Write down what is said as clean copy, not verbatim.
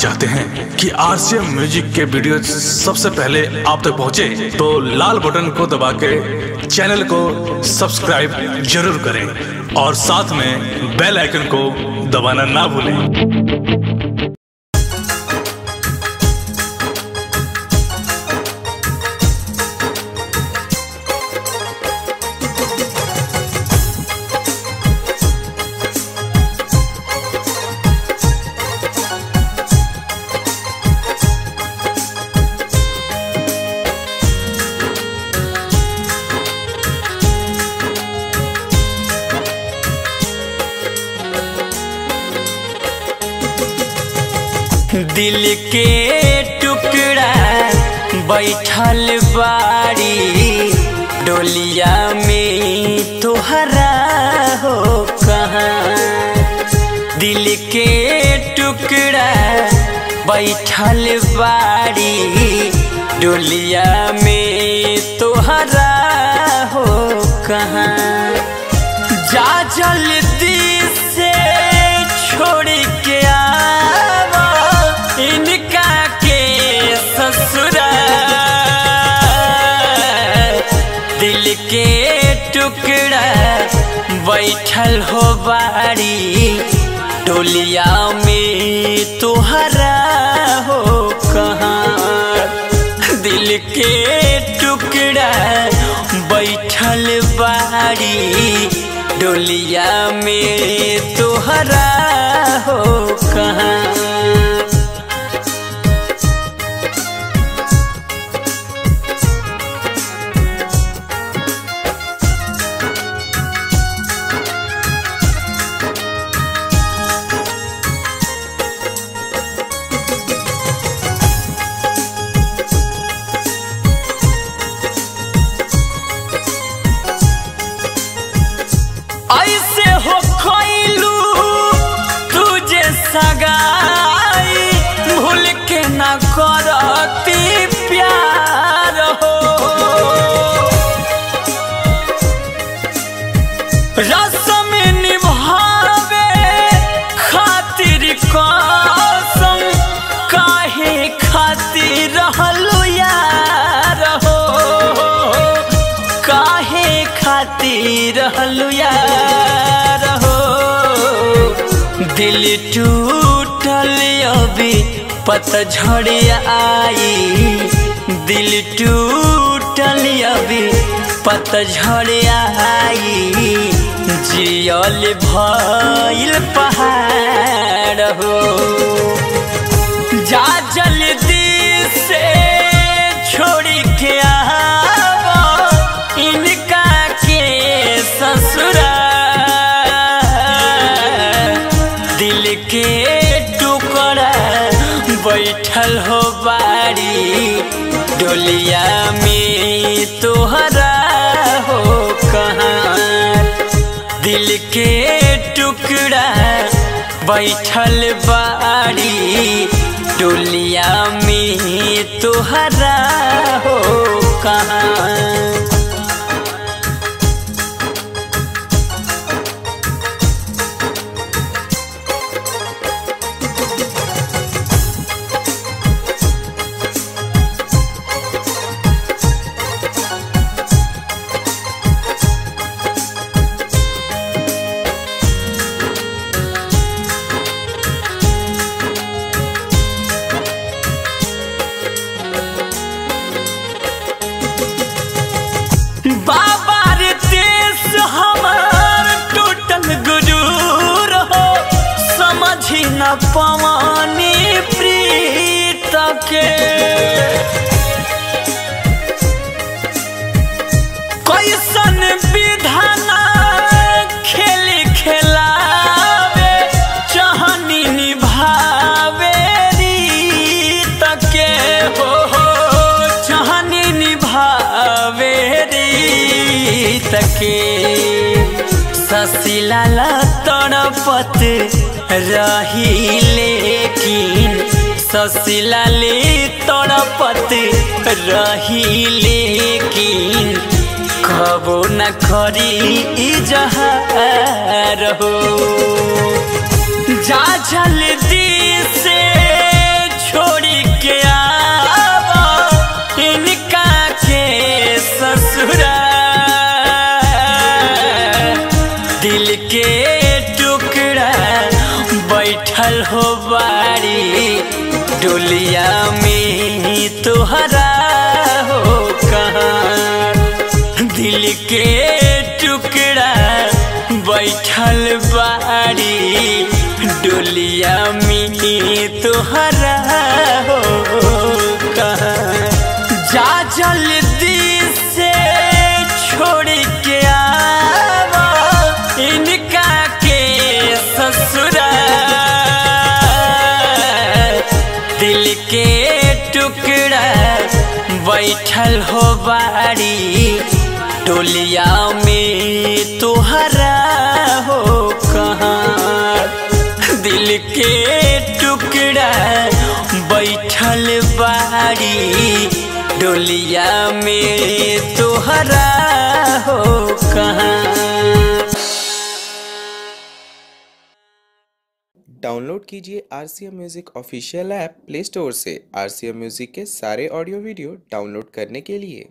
चाहते हैं कि RCM म्यूजिक के वीडियो सबसे पहले आप तक पहुंचे तो लाल बटन को दबा के चैनल को सब्सक्राइब जरूर करें और साथ में बेल आइकन को दबाना ना भूलें। दिल के टुकड़ा बैठल बाड़ी डोलिया में तोहरा हो कहाँ। दिल के टुकड़ा बैठल बाड़ी डोलिया में तोहरा हो कहाँ। जा जल्दी से छोड़ के के टुकड़ा बैठल हो बाड़ी डोलिया में तोहरा हो कहाँ। दिल के टुकड़ा बैठल बाड़ी डोलिया में तोहरा हो कहाँ। ऐसे हो खोइलू तुझे सगाई भूल के ना करती प्यार हो। रस्म निभावे खातिर कसम काहे खातिर रहलू यार हो। काहे खातिर रहलू यार। दिल टूटल अभी पतझड़ आई दिल टूटल अभी पतझड़ आई जियल भइल पहाड़ हो। जा जल्दी से छोड़ के आव इनका के ससुरा। बैठल हो बाड़ी डोलिया में तोहरा हो कहाँ। दिल के टुकड़ा बैठल बाड़ी डोलिया में तोहरा हो कहाँ। पवानी प्रीत के कैसन विधाना खेल खेलावे चाहनी निभावे रीत के हो। चाहनी निभावे रीत के ससिलाला तड़पत रही लेकिन ससिलाले तड़पत रही लेकिन कबो न करी जहार हो। जा जल्दी से साड़ी डोलिया में तोहरा हो कहाँ दिल के टुकड़ा बैठल बाड़ी डोलिया में तोहरा हो कहाँ जा जल्दी से छोड़ के आवा इनका के ससुरा दिल के टुकड़ा बैठल हो बाड़ी डोलिया में तोहरा हो कहाँ दिल के टुकड़ा बैठल बाड़ी डोलिया में तोहरा हो कहाँ। डाउनलोड कीजिए RCM music official app play store से। RCM म्यूजिक के सारे ऑडियो वीडियो डाउनलोड करने के लिए